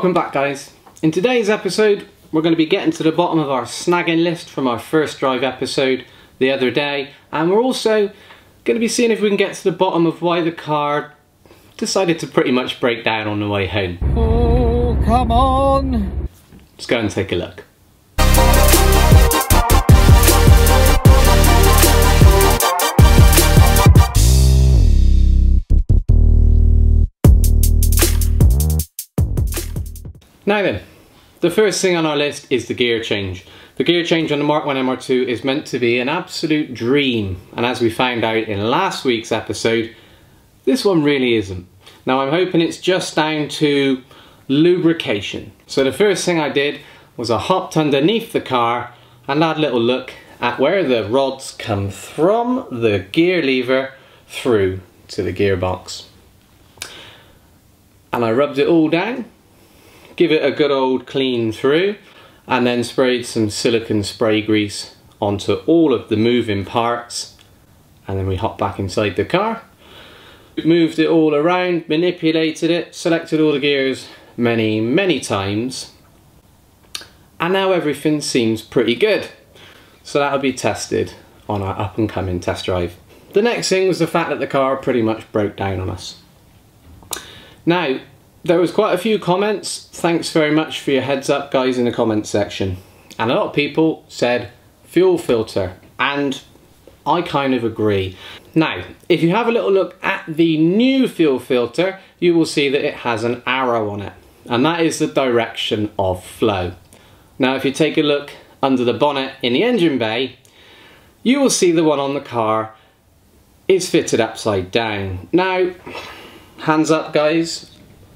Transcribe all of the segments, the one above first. Welcome back, guys. In today's episode we're going to be getting to the bottom of our snagging list from our first drive episode the other day, and we're also going to be seeing if we can get to the bottom of why the car decided to pretty much break down on the way home. Oh, come on! Let's go and take a look. Now then, the first thing on our list is the gear change. The gear change on the Mark 1 MR2 is meant to be an absolute dream, and as we found out in last week's episode, this one really isn't. Now I'm hoping it's just down to lubrication. So the first thing I did was I hopped underneath the car and had a little look at where the rods come from the gear lever through to the gearbox. And I rubbed it all down. Give it a good old clean through, and then sprayed some silicone spray grease onto all of the moving parts, and then we hopped back inside the car. Moved it all around, manipulated it, selected all the gears many times, and now everything seems pretty good. So that'll be tested on our up and coming test drive. The next thing was the fact that the car pretty much broke down on us. Now, there was quite a few comments. Thanks very much for your heads up, guys, in the comments section. And a lot of people said fuel filter, and I kind of agree. Now, if you have a little look at the new fuel filter, you will see that it has an arrow on it, and that is the direction of flow. Now, if you take a look under the bonnet in the engine bay, you will see the one on the car is fitted upside down. Now, hands up, guys.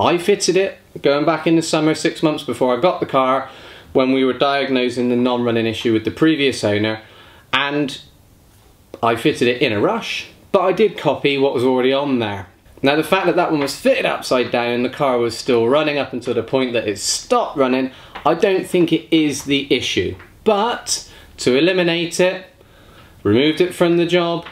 I fitted it going back in the summer, 6 months before I got the car, when we were diagnosing the non-running issue with the previous owner, and I fitted it in a rush, but I did copy what was already on there. Now, the fact that that one was fitted upside down and the car was still running up until the point that it stopped running, I don't think it is the issue. But to eliminate it, removed it from the job,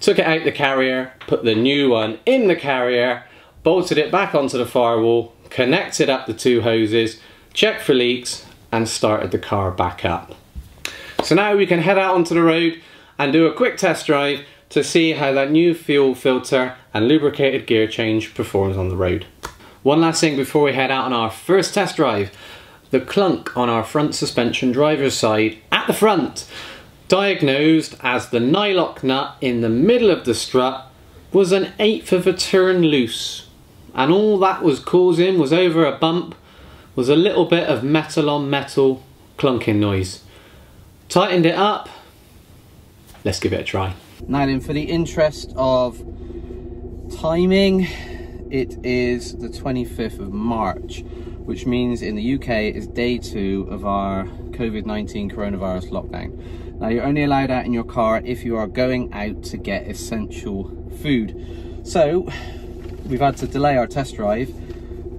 took it out the carrier, put the new one in the carrier, bolted it back onto the firewall, connected up the two hoses, checked for leaks, and started the car back up. So now we can head out onto the road and do a quick test drive to see how that new fuel filter and lubricated gear change performs on the road. One last thing before we head out on our first test drive. The clunk on our front suspension driver's side at the front, diagnosed as the nylock nut in the middle of the strut, was 1/8 of a turn loose. And all that was causing was, over a bump, was a little bit of metal on metal clunking noise. Tightened it up. Let's give it a try. Now then, for the interest of timing, it is the 25th of March, which means in the UK is day 2 of our COVID-19 coronavirus lockdown. Now, you're only allowed out in your car if you are going out to get essential food. So we've had to delay our test drive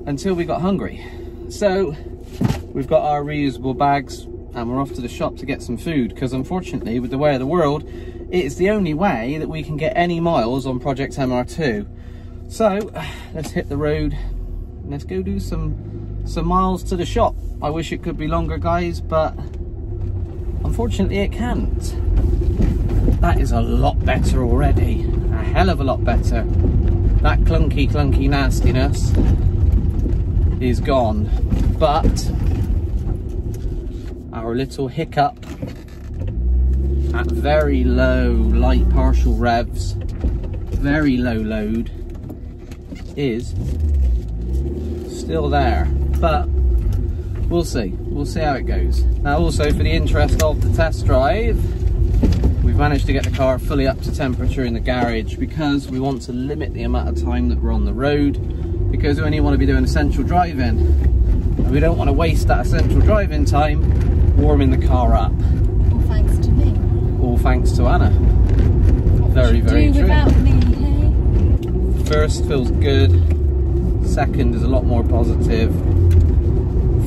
until we got hungry. So we've got our reusable bags and we're off to the shop to get some food, because unfortunately, with the way of the world, it is the only way that we can get any miles on Project MR2. So let's hit the road and let's go do some miles to the shop. I wish it could be longer, guys, but unfortunately it can't. That is a lot better already. A hell of a lot better. That clunky nastiness is gone, but our little hiccup at very low light partial revs, very low load, is still there. But we'll see how it goes. Now, also for the interest of the test drive, we've managed to get the car fully up to temperature in the garage, because we want to limit the amount of time that we're on the road, because we only want to be doing essential driving, and we don't want to waste that essential driving time warming the car up. All thanks to me. All thanks to Anna. What very, very do true. Without me, hey? First feels good. Second is a lot more positive.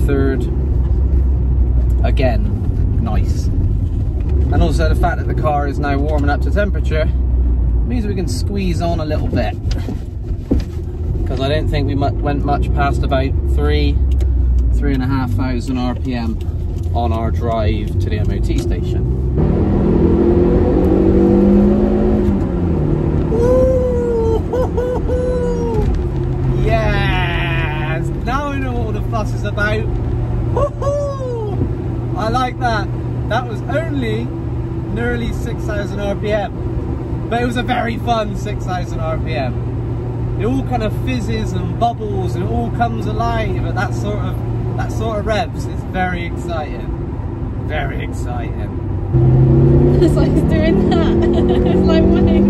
Third, again, nice. And also the fact that the car is now warming up to temperature means we can squeeze on a little bit, because I don't think we went much past about 3 3,500 RPM on our drive to the MOT station. Woo-hoo-hoo-hoo! Yes! Now I know what the fuss is about. Woo-hoo! I like that. That was only nearly 6,000 RPM, but it was a very fun 6,000 RPM. It all kind of fizzes and bubbles and it all comes alive at that sort of revs. It's very exciting. Very exciting. It's like it's doing that. It's like wave.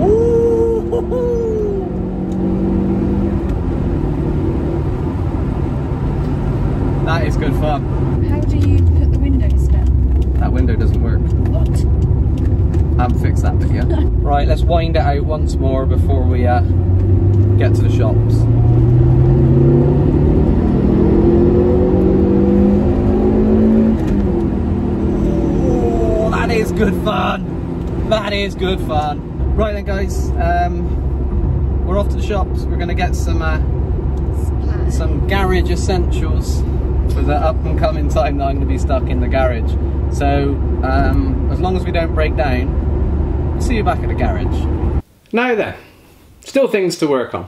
Ooh, hoo, hoo. That is good fun. How do you put the windows down? That window doesn't work. What? Fix that video. Right, let's wind it out once more before we get to the shops. Oh, that is good fun. That is good fun. Right then, guys, we're off to the shops. We're gonna get some garage essentials for the up and coming time that I'm gonna be stuck in the garage. So as long as we don't break down. See you back at the garage. Now then, still things to work on.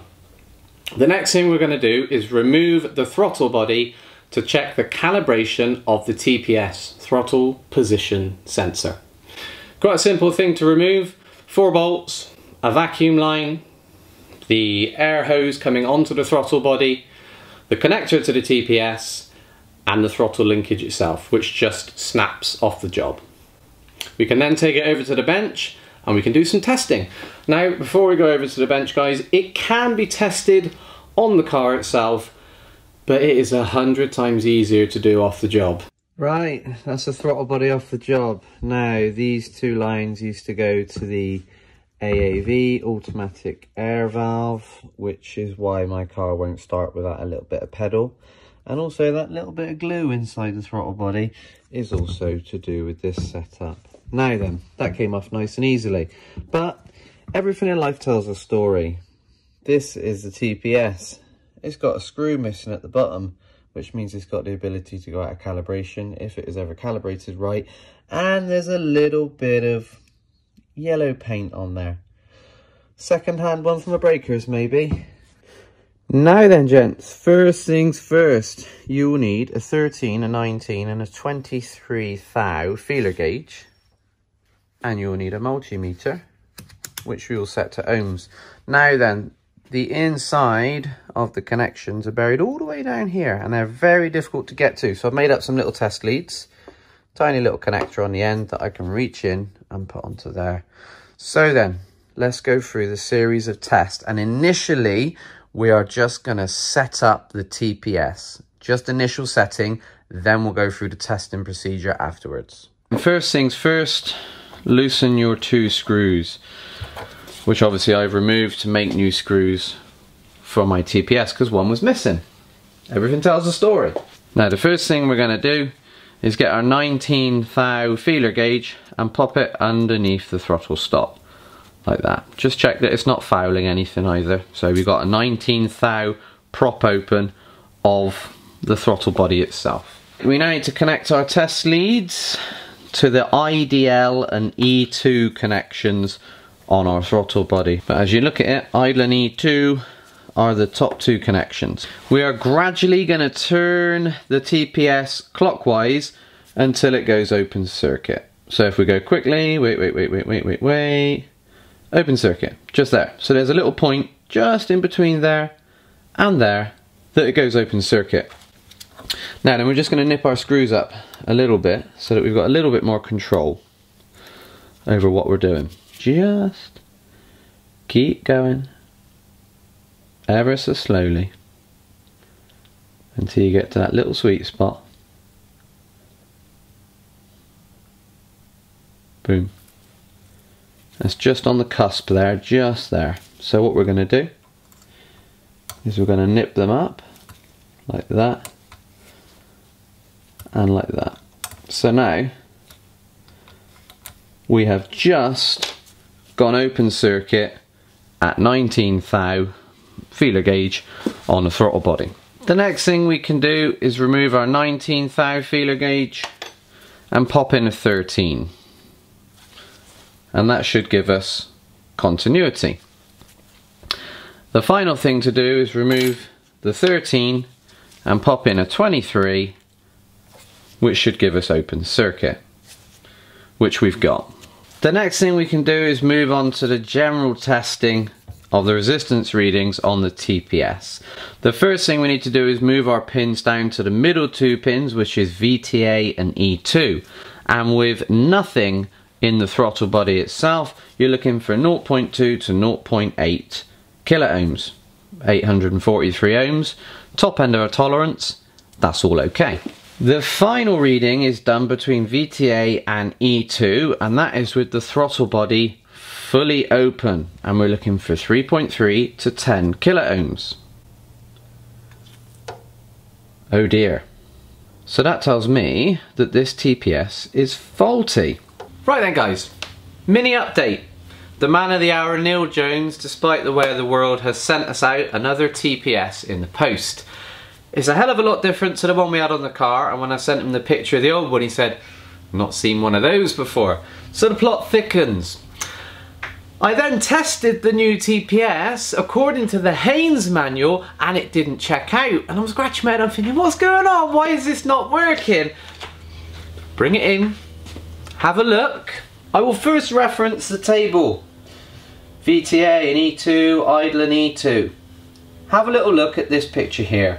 The next thing we're going to do is remove the throttle body to check the calibration of the TPS, throttle position sensor. Quite a simple thing to remove. 4 bolts, a vacuum line, the air hose coming onto the throttle body, the connector to the TPS, and the throttle linkage itself, which just snaps off the job. We can then take it over to the bench and we can do some testing. Now, before we go over to the bench, guys, it can be tested on the car itself, but it is 100 times easier to do off the job. Right, that's the throttle body off the job. Now, these 2 lines used to go to the AAV, automatic air valve, which is why my car won't start without a little bit of pedal. And also that little bit of glue inside the throttle body is also to do with this setup. Now then, that came off nice and easily, but everything in life tells a story. This is the TPS. It's got a screw missing at the bottom, which means it's got the ability to go out of calibration if it is ever calibrated right. And there's a little bit of yellow paint on there. Second-hand one from a breaker's maybe. Now then, gents, first things first, you'll need a 13, a 19 and a 23 thou feeler gauge. And you'll need a multimeter, which we will set to ohms. Now then, the inside of the connections are buried all the way down here, and they're very difficult to get to. So I've made up some little test leads, tiny little connector on the end that I can reach in and put onto there. So then, let's go through the series of tests. And initially, we are just gonna set up the TPS, just initial setting, then we'll go through the testing procedure afterwards. First things first, loosen your 2 screws, which obviously I've removed to make new screws for my TPS because one was missing. Everything tells a story. Now the first thing we're going to do is get our 19 thou feeler gauge and pop it underneath the throttle stop like that. Just check that it's not fouling anything either. So we've got a 19 thou prop open of the throttle body itself. We now need to connect our test leads to the IDL and E2 connections on our throttle body. But as you look at it, idle and E2 are the top 2 connections. We are gradually gonna turn the TPS clockwise until it goes open circuit. So if we go quickly, wait, open circuit, just there. So there's a little point just in between there and there that it goes open circuit. Now then, we're just going to nip our screws up a little bit so that we've got a little bit more control over what we're doing. Just keep going ever so slowly until you get to that little sweet spot. Boom. That's just on the cusp there, just there. So what we're going to do is we're going to nip them up like that. And like that. So now we have just gone open circuit at 19 thou feeler gauge on the throttle body. The next thing we can do is remove our 19 thou feeler gauge and pop in a 13. And that should give us continuity. The final thing to do is remove the 13 and pop in a 23, which should give us open circuit, which we've got. The next thing we can do is move on to the general testing of the resistance readings on the TPS. The first thing we need to do is move our pins down to the middle two pins, which is VTA and E2. And with nothing in the throttle body itself, you're looking for 0.2 to 0.8 kilo ohms, 843 ohms, top end of our tolerance, that's all okay. The final reading is done between VTA and E2, and that is with the throttle body fully open, and we're looking for 3.3 to 10 kilo ohms. Oh dear. So that tells me that this TPS is faulty. Right then guys, mini update. The man of the hour, Neil Jones, despite the way of the world, has sent us out another TPS in the post. It's a hell of a lot different to the one we had on the car, and when I sent him the picture of the old one, he said, not seen one of those before. So the plot thickens. I then tested the new TPS according to the Haynes manual, and it didn't check out. And I was scratching my head, I'm thinking, what's going on? Why is this not working? Bring it in. Have a look. I will first reference the table. VTA and E2, idle and E2. Have a little look at this picture here.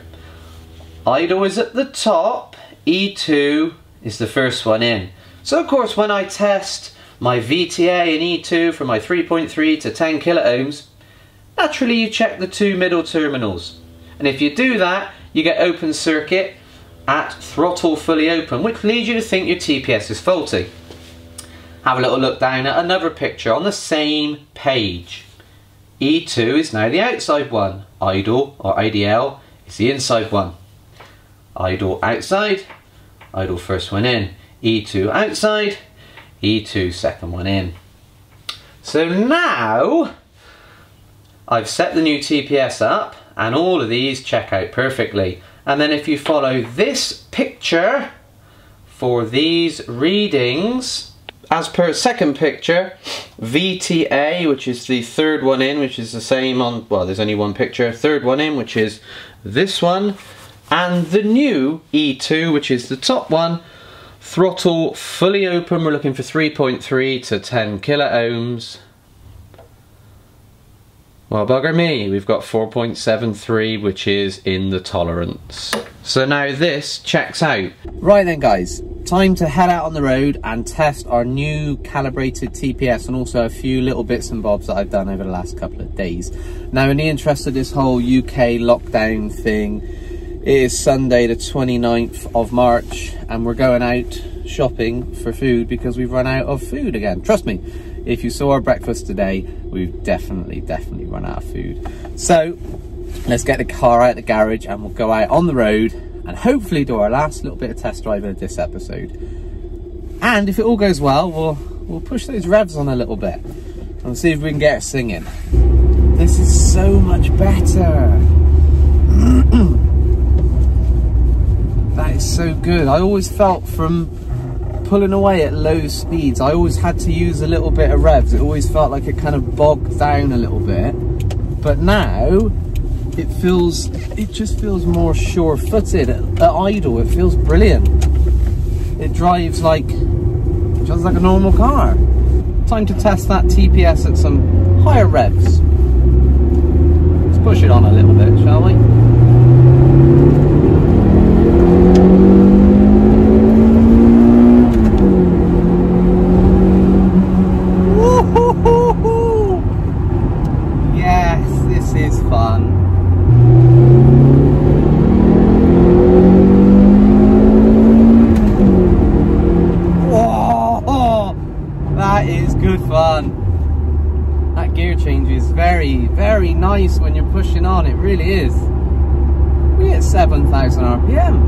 Idle is at the top, E2 is the first one in. So of course when I test my VTA and E2 from my 3.3 to 10 kilo ohms, naturally you check the two middle terminals. And if you do that, you get open circuit at throttle fully open, which leads you to think your TPS is faulty. Have a little look down at another picture on the same page. E2 is now the outside one. Idle, or IDL, is the inside one. Idle outside, idle first one in. E2 outside, E2 second one in. So now, I've set the new TPS up and all of these check out perfectly. And then if you follow this picture for these readings, as per second picture, VTA, which is the third one in, which is the same on, well, there's only one picture, third one in, which is this one, and the new E2, which is the top one, throttle fully open, we're looking for 3.3 to 10 kilo ohms. Well, bugger me, we've got 4.73, which is in the tolerance. So now this checks out. Right then guys, time to head out on the road and test our new calibrated TPS and also a few little bits and bobs that I've done over the last couple of days. Now in the interest of this whole UK lockdown thing, it is Sunday the 29th of March and we're going out shopping for food because we've run out of food again. Trust me, if you saw our breakfast today, we've definitely run out of food. So let's get the car out of the garage and we'll go out on the road and hopefully do our last little bit of test driving of this episode. And if it all goes well, we'll push those revs on a little bit and see if we can get it singing. This is so much better. That is so good. I always felt from pulling away at low speeds, I always had to use a little bit of revs. It always felt like it kind of bogged down a little bit. But now, it just feels more sure-footed. At idle, it feels brilliant. It drives like, just like a normal car. Time to test that TPS at some higher revs. Let's push it on a little bit, shall we? Very nice when you're pushing on, it really is. We hit 7,000 RPM.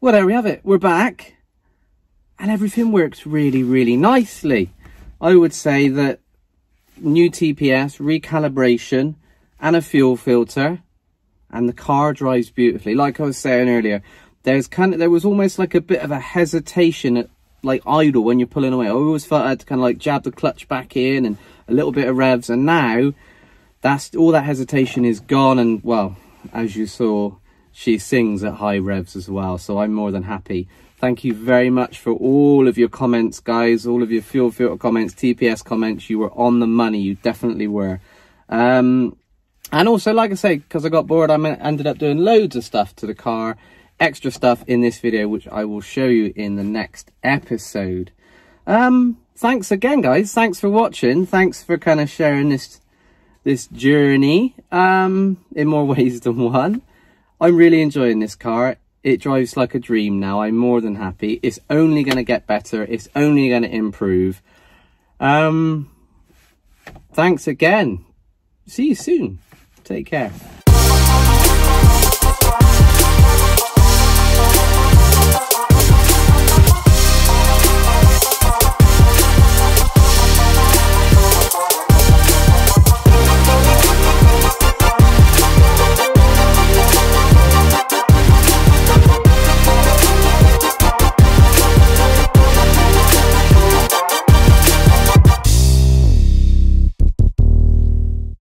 Well, there we have it, we're back. And everything works really, really nicely. I would say that new TPS, recalibration, and a fuel filter, and the car drives beautifully. Like I was saying earlier, there was almost like a bit of a hesitation at like idle when you're pulling away. I always felt I had to kind of like jab the clutch back in and a little bit of revs, and now that's all, that hesitation is gone. And well, as you saw, she sings at high revs as well, so I'm more than happy. Thank you very much for all of your comments, guys, all of your fuel filter comments, TPS comments. You were on the money, you definitely were. And also, like I say, because I got bored, I ended up doing loads of stuff to the car, extra stuff in this video, which I will show you in the next episode. Thanks again, guys. Thanks for watching. Thanks for kind of sharing this journey in more ways than one. I'm really enjoying this car. It drives like a dream now. I'm more than happy. It's only going to get better. It's only going to improve. Thanks again. See you soon. Take care.